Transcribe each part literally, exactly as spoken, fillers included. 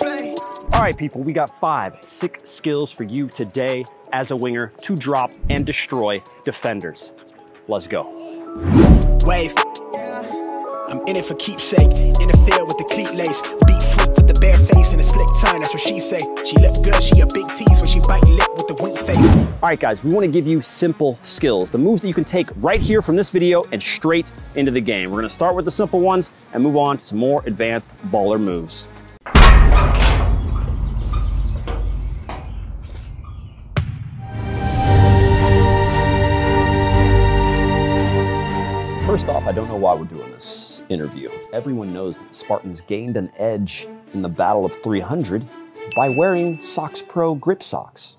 All right, people, we got five sick skills for you today as a winger to drop and destroy defenders. Let's go. Wave. I'm in it for keepsake. In the field with the cleat lace. Beat foot with the bare face and a slick tie. That's what she say. She look good. She a big tease when she bite lip with the wink face. All right, guys, we want to give you simple skills. The moves that you can take right here from this video and straight into the game. We're going to start with the simple ones and move on to some more advanced baller moves. First off, I don't know why we're doing this interview. Everyone knows that the Spartans gained an edge in the Battle of three hundred by wearing Sox Pro grip socks.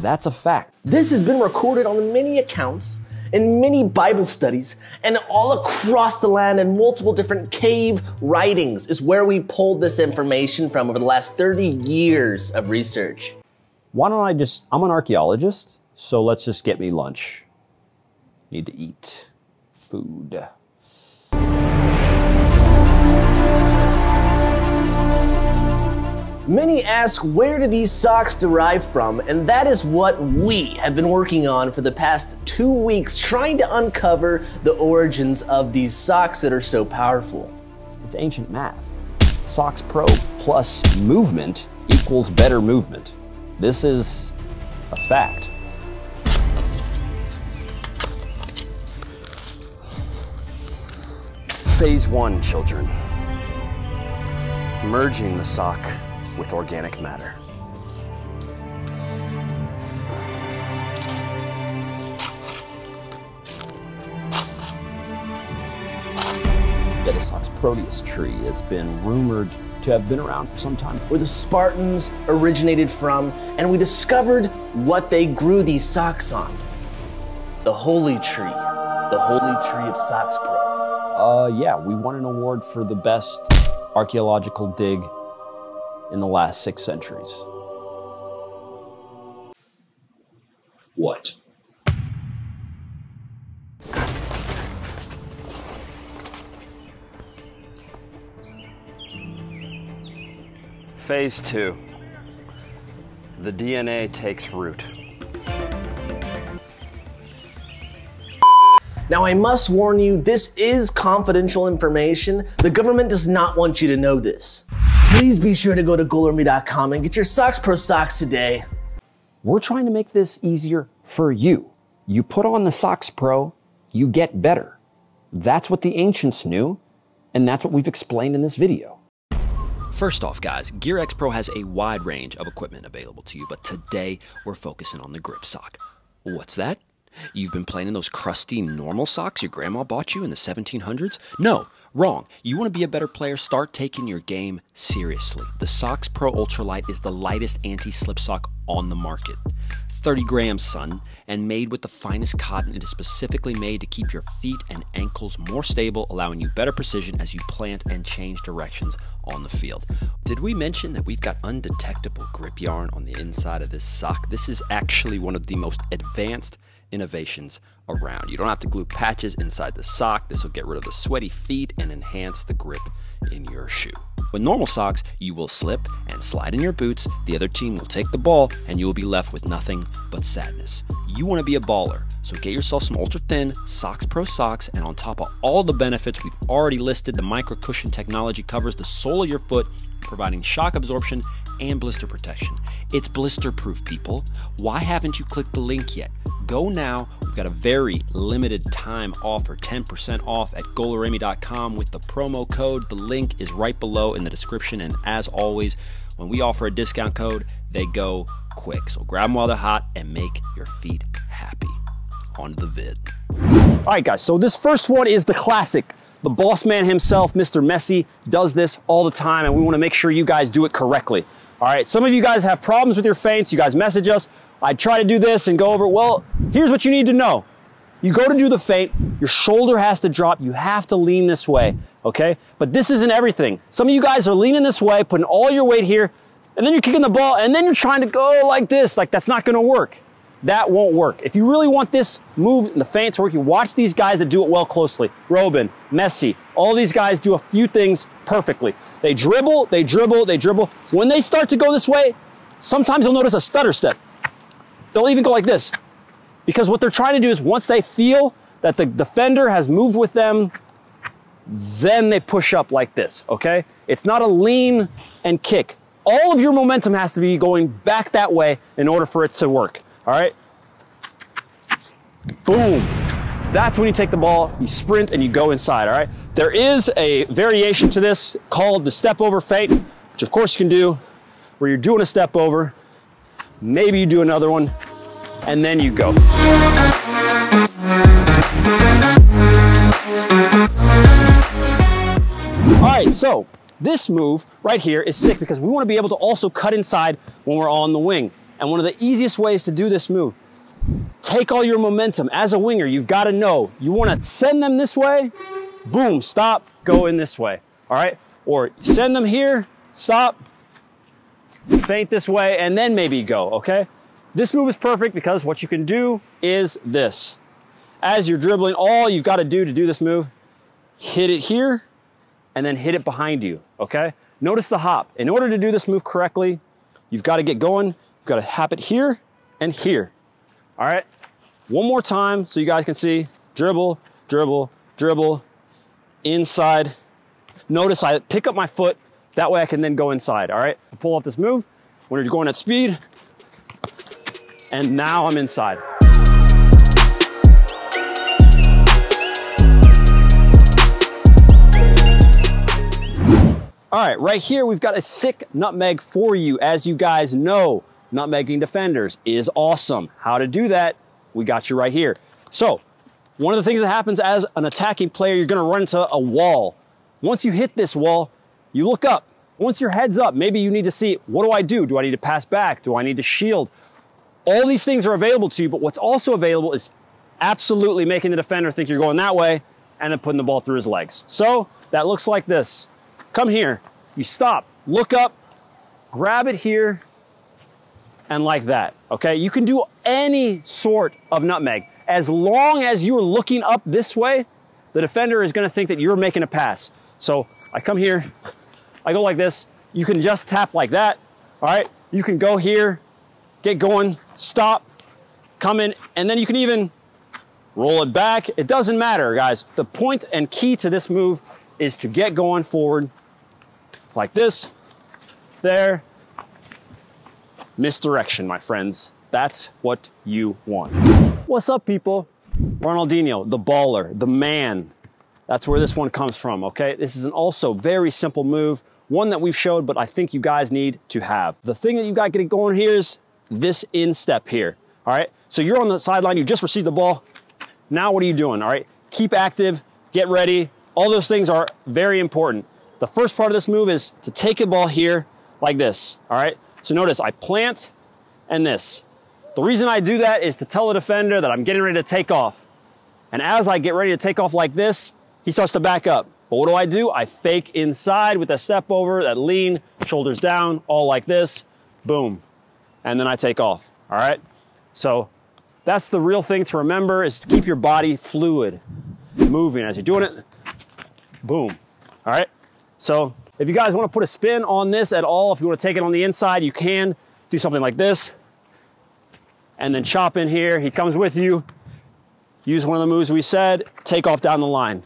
That's a fact. This has been recorded on many accounts, in many Bible studies, and all across the land in multiple different cave writings is where we pulled this information from over the last thirty years of research. Why don't I just, I'm an archaeologist, so let's just get me lunch. Need to eat. Food. Many ask, where do these socks derive from? And that is what we have been working on for the past two weeks, trying to uncover the origins of these socks that are so powerful. It's ancient math. Sox Pro plus movement equals better movement. This is a fact. Phase one, children. Merging the sock with organic matter. The Sox Proteus tree has been rumored to have been around for some time. Where the Spartans originated from, and we discovered what they grew these socks on. The holy tree, the holy tree of Sox Pro. Uh, yeah, we won an award for the best archaeological dig in the last six centuries. What? Phase two. The D N A takes root. Now, I must warn you, this is confidential information. The government does not want you to know this. Please be sure to go to goal army dot com and get your Sox Pro socks today. We're trying to make this easier for you. You put on the Sox Pro, you get better. That's what the ancients knew, and that's what we've explained in this video. First off, guys, GearX Pro has a wide range of equipment available to you, but today we're focusing on the grip sock. What's that? You've been playing in those crusty normal socks your grandma bought you in the seventeen hundreds? No, wrong. You want to be a better player? Start taking your game seriously. The Sox Pro Ultralight is the lightest anti-slip sock on the market. thirty grams, son, and made with the finest cotton. It is specifically made to keep your feet and ankles more stable, allowing you better precision as you plant and change directions on the field. Did we mention that we've got undetectable grip yarn on the inside of this sock? This is actually one of the most advanced innovations around. You don't have to glue patches inside the sock. This will get rid of the sweaty feet and enhance the grip in your shoe. With normal socks, you will slip and slide in your boots, the other team will take the ball, and you will be left with nothing but sadness. You want to be a baller, so get yourself some ultra-thin Sox Pro socks, and on top of all the benefits we've already listed, the micro-cushion technology covers the sole of your foot, providing shock absorption and blister protection. It's blister-proof, people. Why haven't you clicked the link yet? Go now. We've got a very limited time offer, ten percent off at goal army dot com with the promo code. The link is right below in the description, and as always, when we offer a discount code, they go quick. So grab them while they're hot and make your feet happy. On to the vid. All right, guys, so this first one is the classic. The boss man himself, Mister Messi, does this all the time, and we want to make sure you guys do it correctly. All right, some of you guys have problems with your feints. You guys message us. I try to do this and go over, well, here's what you need to know. You go to do the feint, your shoulder has to drop, you have to lean this way, okay? But this isn't everything. Some of you guys are leaning this way, putting all your weight here, and then you're kicking the ball, and then you're trying to go like this, like that's not gonna work. That won't work. If you really want this move and the feints to work, you watch these guys that do it well closely. Robin, Messi, All these guys do a few things perfectly. They dribble, they dribble, they dribble. When they start to go this way, sometimes you'll notice a stutter step. They'll even go like this, because what they're trying to do is once they feel that the defender has moved with them, then they push up like this, okay? It's not a lean and kick. All of your momentum has to be going back that way in order for it to work, all right? Boom. That's when you take the ball, you sprint, and you go inside, all right? There is a variation to this called the step over feint, which of course you can do, where you're doing a step over, maybe you do another one, and then you go. All right, so this move right here is sick because we want to be able to also cut inside when we're on the wing. And one of the easiest ways to do this move, take all your momentum. As a winger, you've got to know, you want to send them this way, boom, stop, go in this way, all right? Or send them here, stop, feint this way, and then maybe go, okay? This move is perfect because what you can do is this. As you're dribbling, all you've got to do to do this move, hit it here, and then hit it behind you, okay? Notice the hop. In order to do this move correctly, you've got to get going, you've got to hop it here and here. All right, one more time so you guys can see. Dribble, dribble, dribble, inside. Notice I pick up my foot, that way I can then go inside, all right? Pull off this move, when you're going at speed, and now I'm inside. All right, right here we've got a sick nutmeg for you. As you guys know, nutmegging defenders is awesome. How to do that, we got you right here. So, one of the things that happens as an attacking player, you're gonna run into a wall. Once you hit this wall, you look up. Once your head's up, maybe you need to see, what do I do? Do I need to pass back? Do I need to shield? All these things are available to you, but what's also available is absolutely making the defender think you're going that way and then putting the ball through his legs. So, that looks like this. Come here, you stop, look up, grab it here, and like that, okay? You can do any sort of nutmeg. As long as you're looking up this way, the defender is gonna think that you're making a pass. So I come here, I go like this. You can just tap like that, all right? You can go here, get going, stop, come in, and then you can even roll it back. It doesn't matter, guys. The point and key to this move is to get going forward like this, there, misdirection, my friends. That's what you want. What's up, people? Ronaldinho, the baller, the man. That's where this one comes from, okay? This is an also very simple move, one that we've showed, but I think you guys need to have. The thing that you got to get going here is this instep here, all right? So you're on the sideline, you just received the ball. Now what are you doing, all right? Keep active, get ready. All those things are very important. The first part of this move is to take a ball here like this, all right? So notice I plant and this. The reason I do that is to tell the defender that I'm getting ready to take off. And as I get ready to take off like this, he starts to back up. But what do I do? I fake inside with a step over, that lean, shoulders down, all like this, boom. And then I take off, all right? So that's the real thing to remember, is to keep your body fluid, moving as you're doing it, boom, all right? So, if you guys want to put a spin on this at all, if you want to take it on the inside, you can do something like this. And then chop in here, he comes with you. Use one of the moves we said, take off down the line.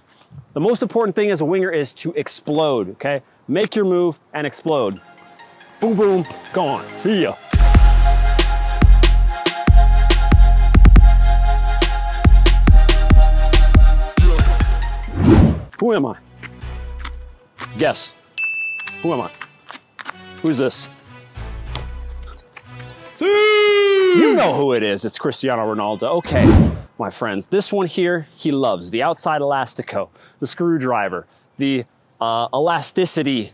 The most important thing as a winger is to explode, okay? Make your move and explode. Boom, boom, gone, see ya. Who am I? Guess. Who am I? Who's this? Two. You know who it is. It's Cristiano Ronaldo. Okay, my friends, this one here, he loves the outside elastico, the screwdriver, the uh, elasticity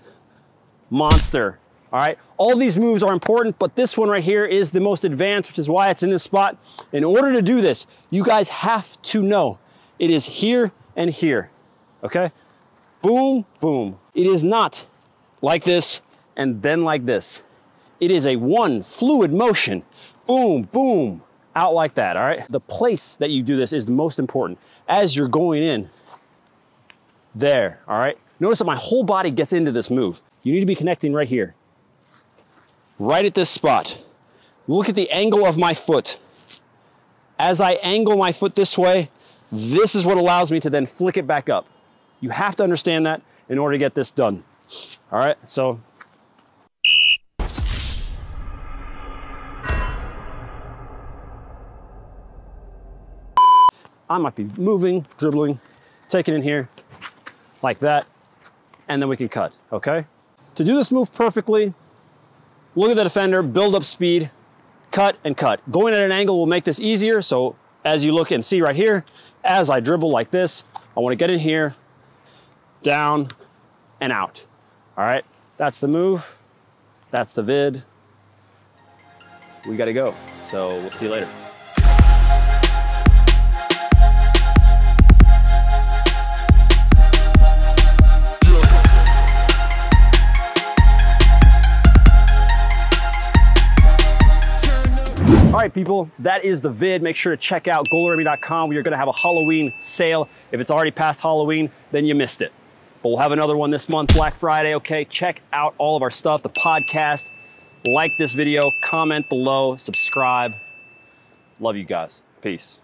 monster, all right? All these moves are important, but this one right here is the most advanced, which is why it's in this spot. In order to do this, you guys have to know it is here and here, okay? Boom, boom. It is not like this and then like this. It is a one fluid motion. Boom, boom, out like that, all right? The place that you do this is the most important. As you're going in, there, all right? Notice that my whole body gets into this move. You need to be connecting right here, right at this spot. Look at the angle of my foot. As I angle my foot this way, this is what allows me to then flick it back up. You have to understand that in order to get this done. All right, so. I might be moving, dribbling, take it in here like that, and then we can cut, okay? To do this move perfectly, look at the defender, build up speed, cut and cut. Going at an angle will make this easier, so as you look and see right here, as I dribble like this, I wanna get in here, down and out, all right? That's the move, that's the vid. We gotta go, so we'll see you later. All right, people, that is the vid. Make sure to check out goal army dot com. We are gonna have a Halloween sale. If it's already past Halloween, then you missed it. But we'll have another one this month, Black Friday, okay? Check out all of our stuff, the podcast. Like this video, comment below, subscribe. Love you guys. Peace.